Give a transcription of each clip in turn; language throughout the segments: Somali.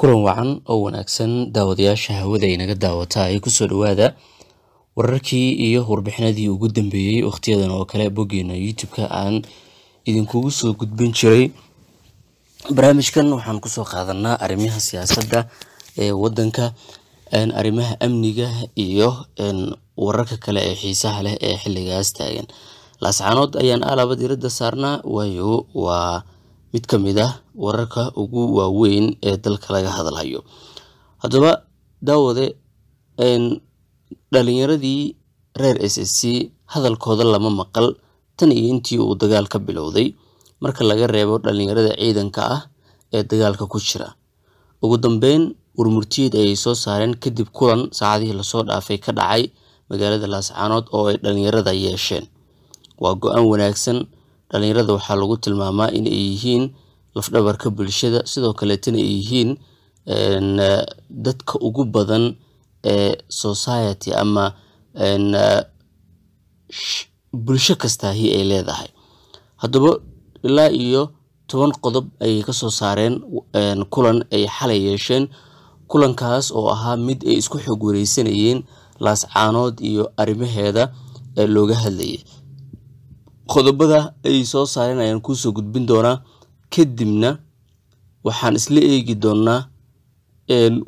kulan wacan oo wanaagsan daawadayaasha hawada inaga daawata ay ku soo dhawaada wararkii iyo warbixinadii ugu dambeeyay waqtiyadan oo kale bogeena YouTube-ka aan idinkugu soo gudbin jiray barnaamijkan waxaan ku soo qaadanaa arrimaha siyaasadda ee wadanka aan arrimaha amniga iyo wararka kale ee xiisaha leh ee xilligaas taagan Lasxaanood ayaan alaba diradda saarnaa waayo waa mid kamid ah wararka ugu waaweyn ee dalka laga hadlayo hadaba daawade dhalinyaradii reer SSC hadalkooda lama maqal tan iyo intii uu dagaalka bilowday marka laga reebo dhalinyarada ciidanka ah ee dagaalka ku jira ugu dambeyn warmurtiyeed ay soo saareen kadib kulan saacadii la soo dhaafay ka dhacay magaalada Lasxaanood oo ay dhalinyarada yeesheen waa go'aan wanaagsan dhalinyarada waxa lagu tilmaamaa in ay yihiin lafdhabarka bulshada sidoo kale tan ay yihiin dadka ugu badan ee society ama bulsho kasta ay leedahay hadaba ilaa iyo 10 qodob ay ka soo saareen kulan ay xalay yeesheen kulankaas oo ahaa mid ay isku xog wareysanayeen Lasxaanood iyo arimaheeda ee looga hadlayay qodobada ay soo saareen ayaan ku soo gudbin doonaa kadibna waxaan isla eegi doonaa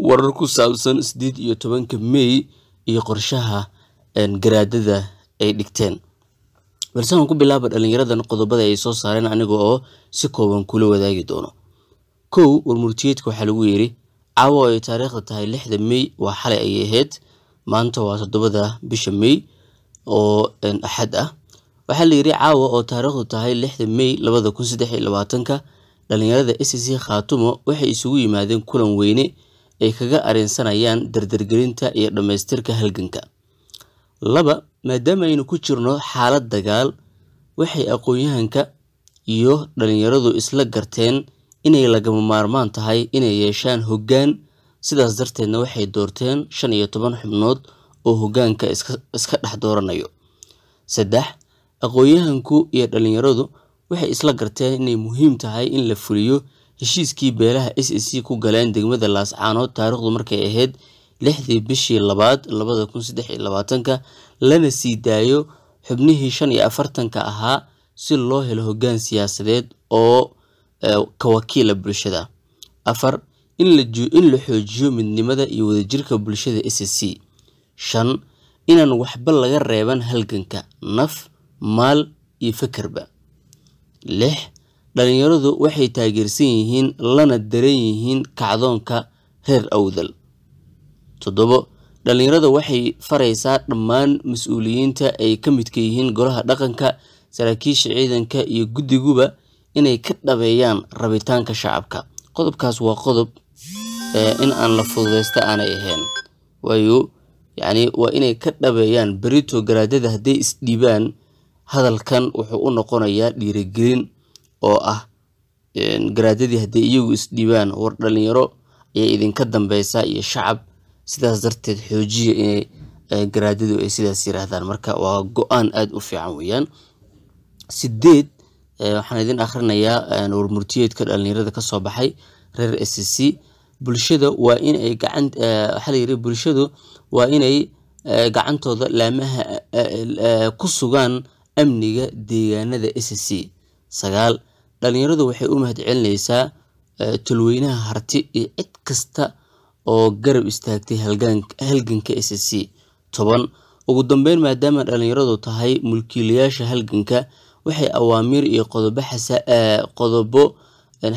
warar ku saabsan 18 May iyo qorshaha garaadada ay dhigteen balse aan ku bilaabo dhalinyaradan qodobada ay soo saareen aniga oo si kooban kula wadaagi doono kow warmurtiyeedka waxa lagu yiri caawa ay taariikhda tahay 6 May waa xalay ay ahayd maanta waa 7 bisha May oo axad ah waxa la yiri caawa oo taariikhdu tahay 6 May 2023 dhalinyarada SSC Khaatumo waxay isugu yimaadeen kulan weyne ay kaga areensanayaan dardargelinta iyo dhameystirka halganka laba maadaama aynu ku jirno xaalad dagaal waxay aqoonyahanka iyo dhalinyaradu isla garteen inay lagama maarmaan tahay inay yeeshaan hoggaan sidaas darteedna waxay doorteen 15 xubnood oo hoggaanka iska dhex dooranayo saddex aqoonyahanku iyo dhalinyaradu waxay isla garteen inay muhiim tahay in la fuliyo heshiiskii beelaha SSC ku galeen degmada Lasxaanood taariikhdu markay ahayd 6 bishii 2 2023 lana sii daayo xubnihii 45 ahaa si loo helo hoggaan siyaasadeed oo ka wakiila bulshada afar in la xoojiyo midnimada iyo wadajirka bulshada SSC shan inaan waxba laga reeban halganka naf maal iyo fikirba lix dhalinyaradu waxay taageersan yihiin lana dareen yihiin kacdoonka heer awdal 7 dhalinyarada waxay faraysaa dhammaan mas'uuliyiinta ay ka midka yihiin golaha dhaqanka saraakiisha ciidanka iyo gudiguba inay ka dhabeeyaan rabitaanka shacabka qodobkaas waa qodob in aan la fududeysta aanay ahayn waayo yacni waa inay ka dhabeeyaan barito garaadada haday isdhiibaan hadalkan wuxuu u noqonayaa dhiirigelin oo ah garaadadii haday iyagu isdhiibaan war dhalinyaro ay idinka dambaysa iyo shacab sidaas darteed xoojiye inay garaadadu ay sidaas yiraahdaan marka waa go'aan aad u fiican weeyaan 8 waxaan idin akhrinayaa warmurtiyeedka dhalinyarada ka soo baxay reer SSC bulshada waa in ay gacan waxa la yiri bulshadu waa inay gacantooda laamaha ku sugan amniga deegaanada SSC 9 dhalinyaradu waxay u mahadcelinaysaa tulweynaha harti ee cid kasta oo garab istaagtay halganka SSC 10 ugu dambeyn maadaama dhalinyaradu tahay mulkiilayaasha halganka waxay awaamiir iyo qodobo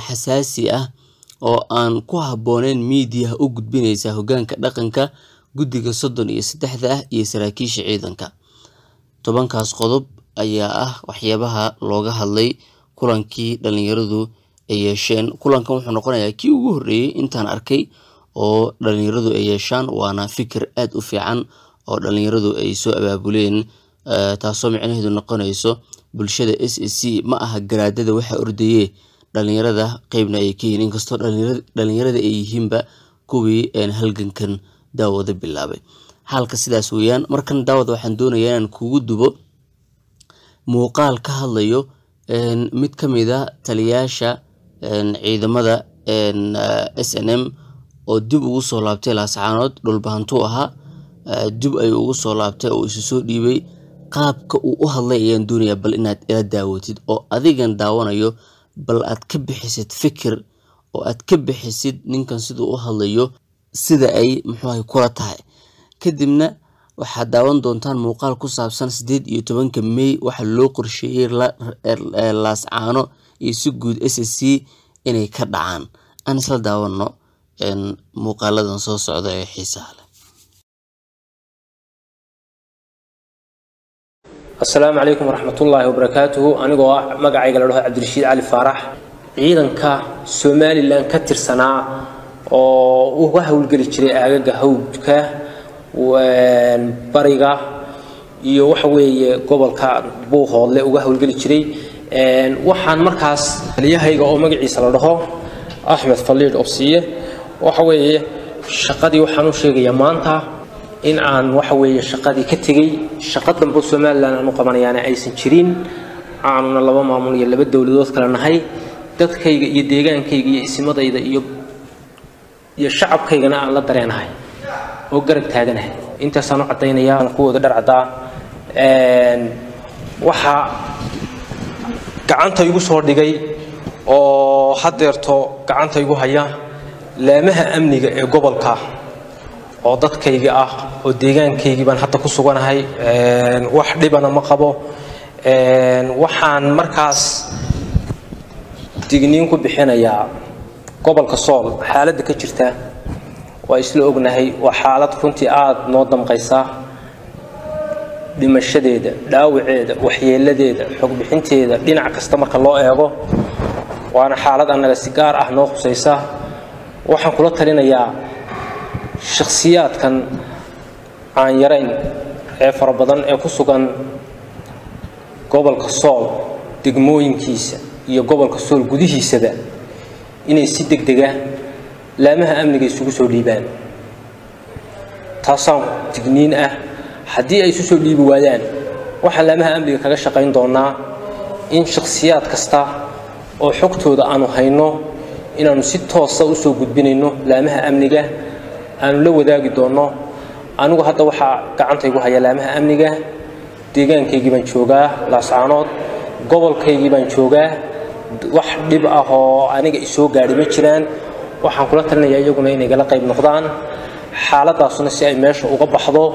xasaasi ah oo aan ku habboonayn media u gudbinaysa hoggaanka dhaqanka guddiga 33 ah iyo saraakiisha ciidanka 10 kaas qodob ayaa ah waxyaabaha looga hadlay kulankii dhalinyaradu ay yeesheen kulankan wuxuu noqonayaa kii ugu horeeyay intaan arkay oo dhalinyaradu ay yeeshaan waana fikir aad u fiican oo dhalinyaradu ay soo abaabuleen taasoo micnaheedu noqonayso bulshada SSC ma aha garaadada waxa ordayay dhalinyarada qaybna ay ka yihiin inkastoo dhalinyarada ay yihiinba kuwii aan halgankan daawada bilaabay halka sidaas weeyaan markan daawada waxaan doonayaa inaan kugu dubo muuqaal ka hadlayo mid kamid ah taliyaasha ciidamada SNM oo dib ugu soo laabtay Lasxaanood dhulbaantu aha dib ay ugu soo laabtay oo isu soo dhiibay qaabka uu u hadlayay dunyada bal inaad ila daawatid oo adigan daawanayo bal aad ka bixisid fikir oo aad ka bixisid ninkan sidoo u hadlayo sida ay muxuu ay kula tahay kadibna waxaad daawan doontaan muuqaal ku saabsan 18 May waxa loo qorsheeyay Lasxaano iyo si guud SSC inay ka dhacaan aan isla daawano muuqaaladan soo socda ee xiisaha leh السلام عليكم ورحمة الله وبركاته. أنا جوا مقعد على روح عبد الرشيد علي فرح. عيدا كا سومالي لان كتر سنة وهو الجريشري عجقة هو كا وبريقة يوحوي قبل كا بوها اللي وهو الجريشري وحن مركز اللي هي جوا مقعد صلاحه أحمد فلير أبصير وحوي شقدي وحنو شيء يمانتها إن عن وحوي شقدي كتري شقدنا بسومال لأن نقمنا يعني أي سنتين عن الله ما عملي اللي بده ولدوس كلنا هاي تك كي يديرن كي يسمى ده يب يشعب كي جنا على طريان هاي وقرب تهجنا أنت صنع عطينا يا نقود در عطاء وحى كعنت يجو صور دقي أو حضرته كعنت يجو هيا لا مه أمني قبل كه oo dadkayga ah oo deegaankayga baan hadda ku suganahay wax dhibana ma qabo waxaan markaas digniin ku bixinayaa gobolka Sool xaaladda ka jirta waa isla ognahay waa xaalad runtii aad noo damqaysa dhimashadeeda dhaawaceeda waxyeeladeeda xog bixinteeda dhinac kasta marka loo eego waana xaalad anaga si gaar ah noo qusaysa waxaan kula talinayaa شخصيات كان عن يرين فربضان كسوغان قبل كسول دقموين كيسة يا قبل كسول قديه سدا إن السدق دقة لا مها أمن يسوسو ليبان تصام تجنين حدي يسوسو ليب ولان وحلا مها أمن كرشقين ضنا إن شخصيات كستا أو حقته ده أنا هينو إن أنا ستة سوسو قد بينه لا مها أمن أنا لو ذاك دونه أنا وحتى وحى كعنت يقول هيا لامها أمنية تيجان كي جبنا شوجا Lasxaanood قبل كي جبنا شوجا واحد يبقى هو أنا جيسوج قاعد مشلان وحنقولت لنا يا يقولنا إني جل قيب نقدان حالة صنع سعي مش وقبل حضو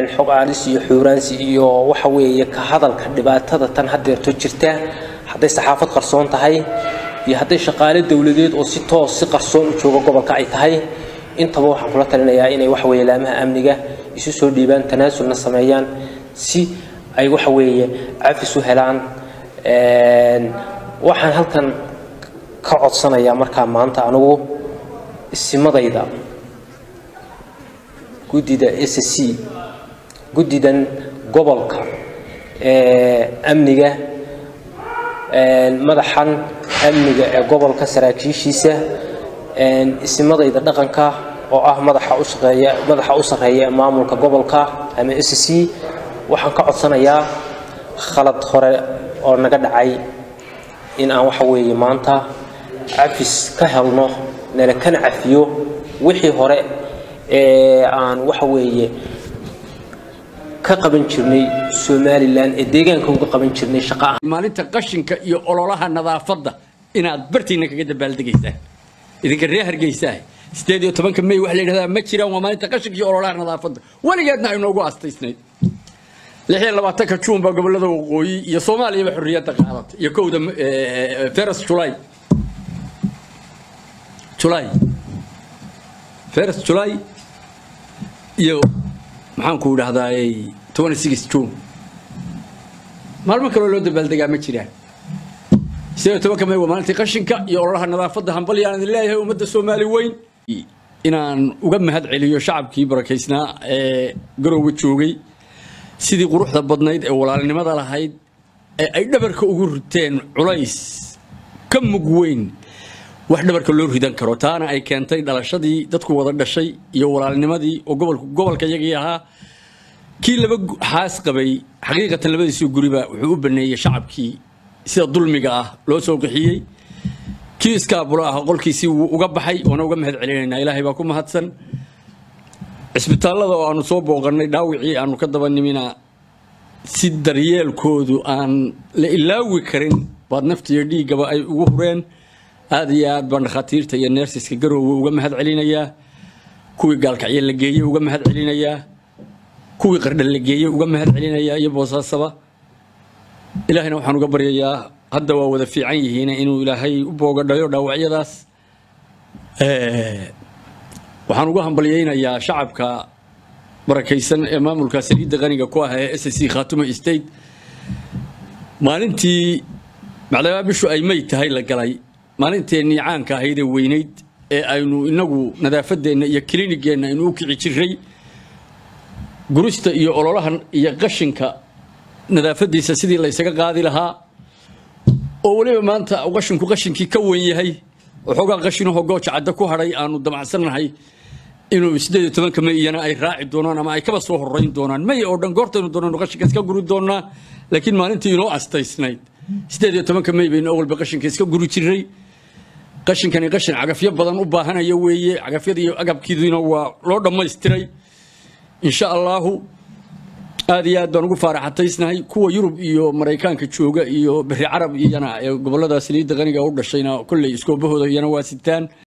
الحق عالسي حورانسي وحوي كهذا الكذبات هذا تنحدر تجرته حتى صحافة قرصون تهي يهدي شقالة دولية أو ستة قرصون شوجا قبل كعي تهي inta waxa kula talinayaa inay wax weeylaamaha amniga isu soo dhiibaan tanaasulna sameeyaan si ay wax weeye cafisu helaan waxaan halkan ka codsanayaa marka maanta anigu isimadayda gudida SSC gudidan gobolka amniga madaxan amniga ee gobolka saraakiishiisa isimadayda dhaqanka oo ah madaxa u shaqeeya maamulka gobolka ama SSC waxaan ka codsanayaa khalad hore oo naga dhacay in aan wax weeye maanta afis ka helno nala kan afiyo wixii hore ee aan wax weeye ka qaban jirnay Soomaaliland ee deegaanka uga qaban jirnay shaqada maalinta qashinka iyo ololaha nadaafada inaad bartiina kaga dabaaldegaysaa إذا كان ريح رجيساي استديو طبعاً كمية وحلي هذا مكشرة وما نتقشك جي أولا نظافة ولا جاتنا يوم نوقع استيسني الحين لما تكشون بقبل هذا وقوي يا صومالي بحرية تقعد يكود فرس شولاي يو محن كود هذا أي 26 ما المكرو لود بلدة مكشرة سيدي توكا ميو مالتي قشنكا يروح نظافة هامبلي عن الله ومد الصومالي وين إن وقم هاد عليو شعب كيبرا كيسنا قرو وتشوغي سيدي قروح ضبطنايد ولا لماذا لا هايد أي دبرك أورتين عريس كم وين واحد دبرك اللور هيدان كروتانا أي كانتي دالشادي تدكو وضد الشيء يولا لمادي وقبل كيجيها كي لبق حاس قبي حقيقة لبدي سيو قريبا وحبوب النية شعب كي سيد ظلمي قاه لو سوق حيي كيس كابوراه قل كيسي وقبحي ونوقع مهد علينا إلهي باكم هاتسن اسبتال الله أنو صوب وغرني داوعي أنو كدبا نمينا سيد ريال كودو أن لإلاوي كرين بعد نفتير دي قبا أي وهرين آدياد بان خطير تايا نيرسيس كقرو وقع مهد علينا إياه كوي قالك عيال لقيه وقع مهد علينا إياه كوي قردل لقيه وقع مهد علينا إياه يبوصا السبا إلهي نوحانو قبر إياه هذا هو ذفي عينه هنا إنه إلهي أبوه قد يرد وعي راس وحنوجهم بليينا يا شعب كبركيسن إمام الكاسري دغني كقوها SSC خاتم استيد ما ننتي معلومة بشو أي ميت هاي الجلاي ما ننتي نيعان كهيدا وينيد إنه نجو نذافد إنه يكليني جينا إنه كعشري جروست يقولها يقشن كنذافد SSC اللي سجى قاضي لها أولي ما أنت قشن كي كوي هي وحقا قشن وحقوش عدا كوهري أنو دمع سنة هي إنو سديد تمن كما أنا أي راعي دونان ما أي كبس وحرين دونان ما يأردن قرطن دونان وقشن كيسكا قرود دونان لكن ما أنت ينو أستي سنيد سديد تمن كما يبين أول بقشن كيسكا قرود تري قشن كان قشن عقف يبضن أبا هنا يوي عقف يدي أقب كيدين هو لورد ما يستري إن شاء الله آديا دانوغو فارحتي سناي كوا يوروب إيو مريكان كتشوغا إيو بري عرب إيانا قبل دا سليد غانيغا ورد الشينا كل يسكو بهو دا يانا واسدتان